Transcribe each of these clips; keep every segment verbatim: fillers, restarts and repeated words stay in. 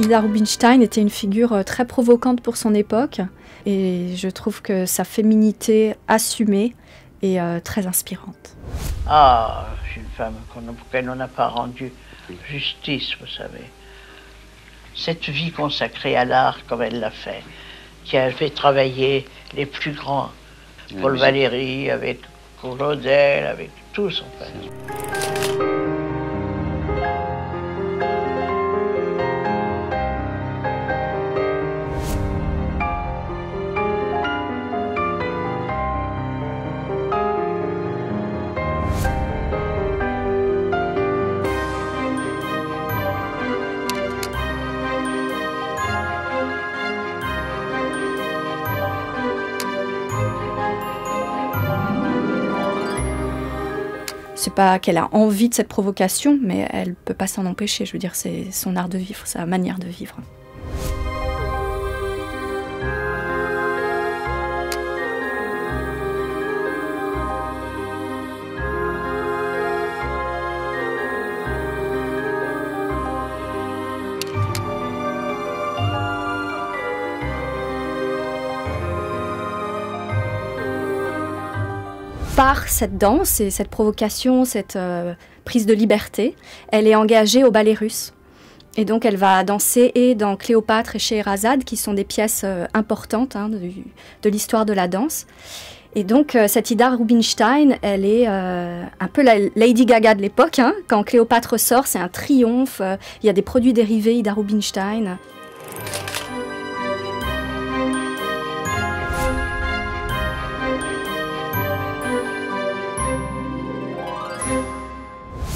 Ida Rubinstein était une figure très provocante pour son époque et je trouve que sa féminité assumée est très inspirante. Ah, c'est une femme pour laquelle on n'a pas rendu justice, vous savez. Cette vie consacrée à l'art comme elle l'a fait, qui a fait travailler les plus grands, Paul Valéry, avec Claudel, avec tous en fait. C'est pas qu'elle a envie de cette provocation, mais elle peut pas s'en empêcher. Je veux dire, c'est son art de vivre, sa manière de vivre. Par cette danse et cette provocation, cette euh, prise de liberté, elle est engagée au ballet russe. Et donc elle va danser et dans Cléopâtre et Sheherazade, qui sont des pièces euh, importantes hein, de, de l'histoire de la danse. Et donc euh, cette Ida Rubinstein, elle est euh, un peu la Lady Gaga de l'époque. Hein. Quand Cléopâtre sort, c'est un triomphe, il euh, y a des produits dérivés Ida Rubinstein.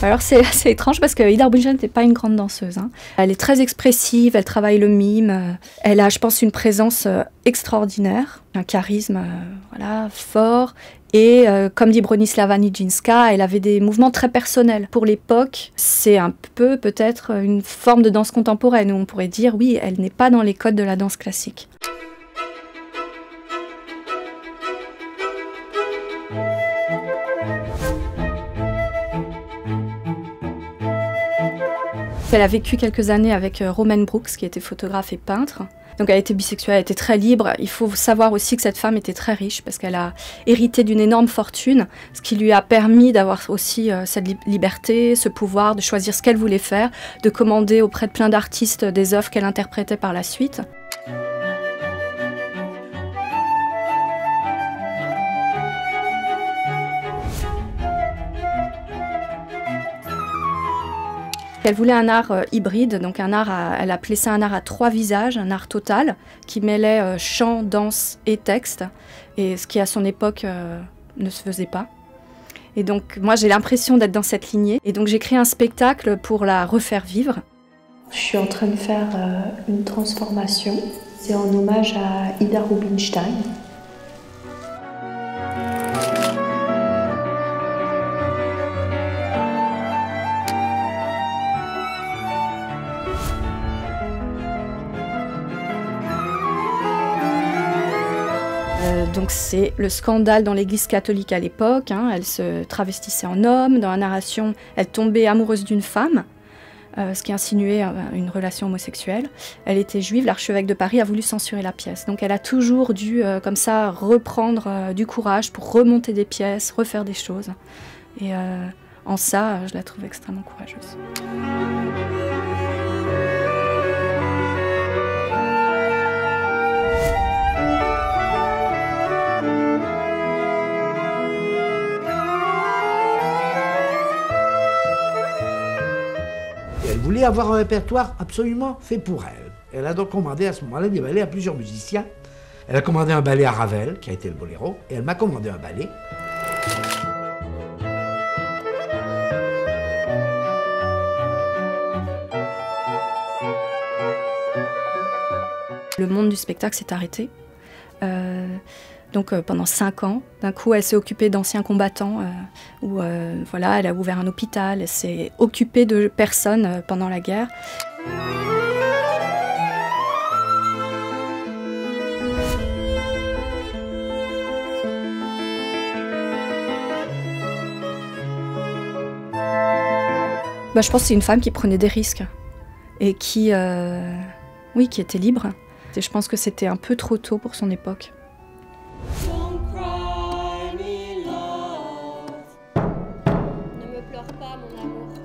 Alors c'est assez étrange parce que Ida Rubinstein n'est pas une grande danseuse. Hein. Elle est très expressive, elle travaille le mime. Elle a, je pense, une présence extraordinaire, un charisme euh, voilà, fort. Et euh, comme dit Bronislava Nijinska, elle avait des mouvements très personnels. Pour l'époque, c'est un peu peut-être une forme de danse contemporaine où on pourrait dire oui, elle n'est pas dans les codes de la danse classique. Elle a vécu quelques années avec Romaine Brooks, qui était photographe et peintre. Donc elle était bisexuelle, elle était très libre. Il faut savoir aussi que cette femme était très riche parce qu'elle a hérité d'une énorme fortune, ce qui lui a permis d'avoir aussi euh, cette li liberté, ce pouvoir de choisir ce qu'elle voulait faire, de commander auprès de plein d'artistes des œuvres qu'elle interprétait par la suite. Elle voulait un art euh, hybride, donc un art, à, elle appelait ça un art à trois visages, un art total, qui mêlait euh, chant, danse et texte, et ce qui à son époque euh, ne se faisait pas. Et donc moi j'ai l'impression d'être dans cette lignée, et donc j'ai créé un spectacle pour la refaire vivre. Je suis en train de faire euh, une transformation, c'est en hommage à Ida Rubinstein. Donc c'est le scandale dans l'église catholique à l'époque, hein. Elle se travestissait en homme, dans la narration elle tombait amoureuse d'une femme, euh, ce qui insinuait euh, une relation homosexuelle. Elle était juive, l'archevêque de Paris a voulu censurer la pièce. Donc elle a toujours dû euh, comme ça reprendre euh, du courage pour remonter des pièces, refaire des choses. Et euh, en ça, je la trouve extrêmement courageuse. Elle voulait avoir un répertoire absolument fait pour elle. Elle a donc commandé à ce moment-là des ballets à plusieurs musiciens. Elle a commandé un ballet à Ravel, qui a été le boléro, et elle m'a commandé un ballet. Le monde du spectacle s'est arrêté. Euh, donc euh, pendant cinq ans, d'un coup, elle s'est occupée d'anciens combattants. Euh, où, euh, voilà, elle a ouvert un hôpital. Elle s'est occupée de personnes euh, pendant la guerre. Bah, je pense que c'est une femme qui prenait des risques. et qui, euh, oui, qui était libre. Et je pense que c'était un peu trop tôt pour son époque. Ne me pleure pas, mon amour.